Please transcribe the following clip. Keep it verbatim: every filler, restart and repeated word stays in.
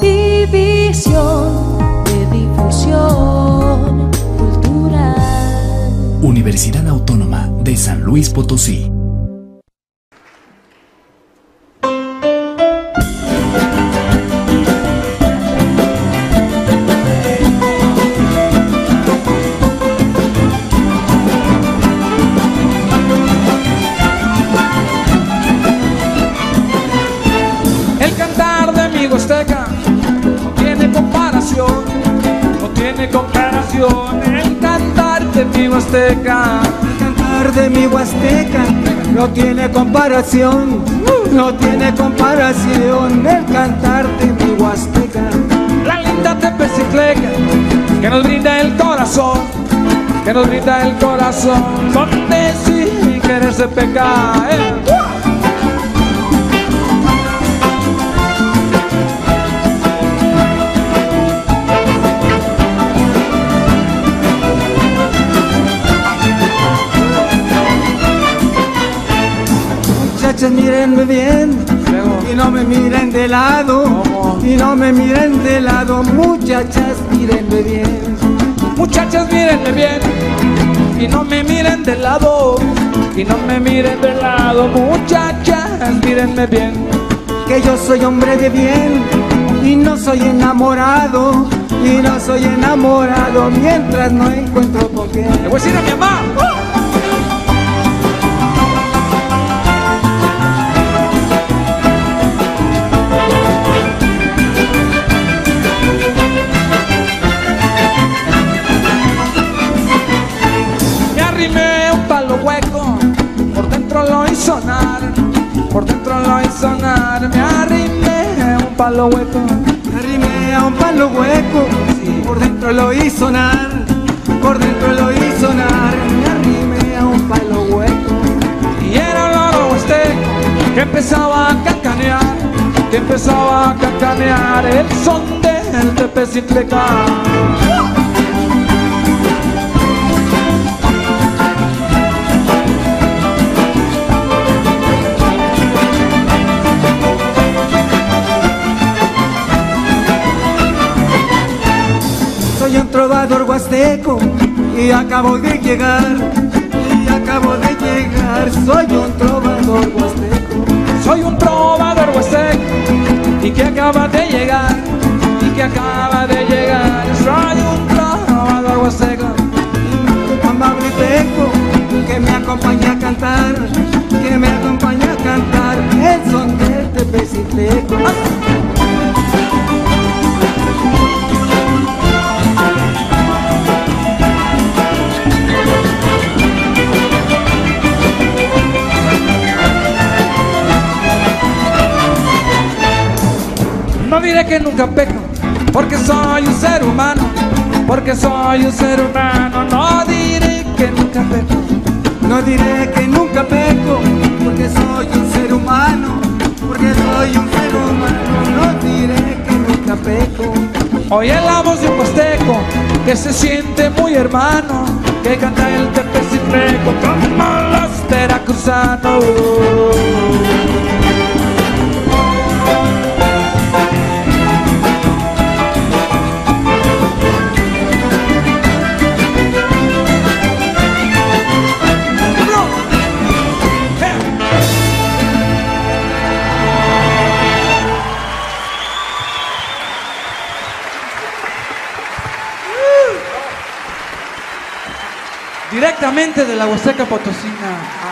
División de difusión cultural Universidad Autónoma de San Luis Potosí. Cantar de mi Huasteca no tiene comparación, no tiene comparación el cantar de mi Huasteca. La linda tepecicleca que nos brinda el corazón, que nos brinda el corazón, donde sin quererse pecar. Mírenme bien y no me miren de lado, ¿cómo? Y no me miren de lado, muchachas, mírenme bien. Muchachas, mírenme bien y no me miren de lado, y no me miren de lado, muchachas, mírenme bien. Que yo soy hombre de bien y no soy enamorado, y no soy enamorado mientras no encuentro por qué. Le voy a decir a mi mamá. ¡Oh! Sonar, por dentro lo hizo sonar, me arrimé a un palo hueco, me arrimé a un palo hueco, sí. Por dentro lo hizo sonar, por dentro lo hizo sonar, me arrimé a un palo hueco. Y era un loro huasteco que empezaba a cacanear, que empezaba a cacanear el son del tepecifleca. Soy un trovador huasteco y acabo de llegar, y acabo de llegar, soy un trovador huasteco. Soy un trovador huasteco y que acaba de llegar, y que acaba de llegar, soy un trovador huasteco. Pambabripeco que me acompaña a cantar, que me acompaña a cantar el son del tepecicleco. No diré que nunca peco, porque soy un ser humano, porque soy un ser humano. No diré que nunca peco, no diré que nunca peco, porque soy un ser humano, porque soy un ser humano. No diré que nunca peco. Hoy es la voz de un huasteco que se siente muy hermano, que canta el tepecifreco como los veracruzanos. Directamente de la Huasteca Potosina.